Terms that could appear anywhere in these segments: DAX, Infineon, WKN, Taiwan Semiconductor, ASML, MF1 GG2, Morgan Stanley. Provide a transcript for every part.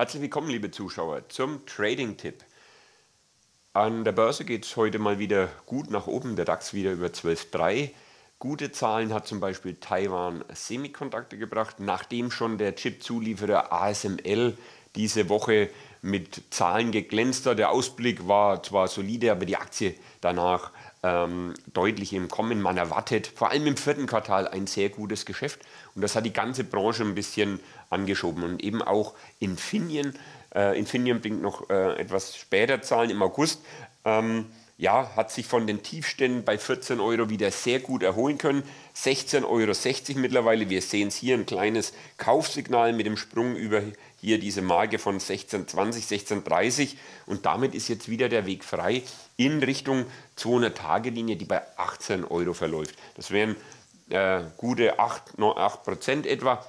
Herzlich willkommen, liebe Zuschauer, zum Trading-Tipp. An der Börse geht es heute mal wieder gut nach oben, der DAX wieder über 12,3. Gute Zahlen hat zum Beispiel Taiwan Semiconductor gebracht, nachdem schon der Chip-Zulieferer ASML diese Woche mit Zahlen geglänzt hat. Der Ausblick war zwar solide, aber die Aktie danach deutlich im Kommen. Man erwartet vor allem im vierten Quartal ein sehr gutes Geschäft und das hat die ganze Branche ein bisschen angeschoben und eben auch Infineon. Infineon bringt noch etwas später Zahlen im August. Ja, hat sich von den Tiefständen bei 14 Euro wieder sehr gut erholen können. 16,60 € mittlerweile. Wir sehen es hier, ein kleines Kaufsignal mit dem Sprung über hier diese Marke von 16,20, 16,30 und damit ist jetzt wieder der Weg frei in Richtung 200-Tage-Linie, die bei 18 € verläuft. Das wären gute 8% etwa,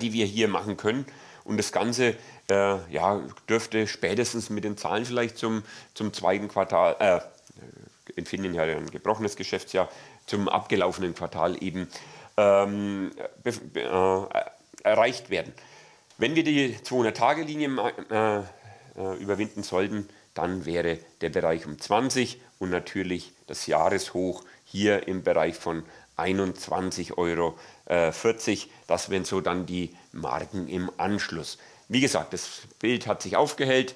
die wir hier machen können. Und das Ganze ja, dürfte spätestens mit den Zahlen vielleicht zum zweiten Quartal, Infineon hat ja ein gebrochenes Geschäftsjahr, zum abgelaufenen Quartal eben erreicht werden. Wenn wir die 200-Tage-Linie überwinden sollten, dann wäre der Bereich um 20 und natürlich das Jahreshoch hier im Bereich von 21,40 €. Das wären so dann die Marken im Anschluss. Wie gesagt, das Bild hat sich aufgehellt.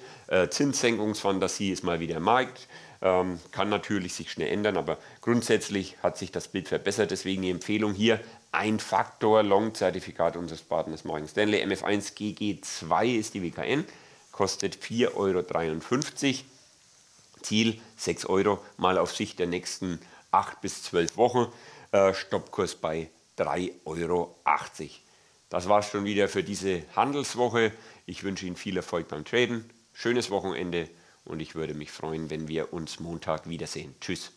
Zinssenkungsfantasie ist mal wieder im Markt. Kann natürlich sich schnell ändern, aber grundsätzlich hat sich das Bild verbessert. Deswegen die Empfehlung hier, ein Faktor Long-Zertifikat unseres Partners Morgan Stanley. MF1 GG2 ist die WKN, kostet 4,53 €. Ziel 6 € mal auf Sicht der nächsten 8 bis 12 Wochen. Stoppkurs bei 3,80 €. Das war es schon wieder für diese Handelswoche. Ich wünsche Ihnen viel Erfolg beim Traden, schönes Wochenende und ich würde mich freuen, wenn wir uns Montag wiedersehen. Tschüss.